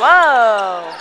Whoa!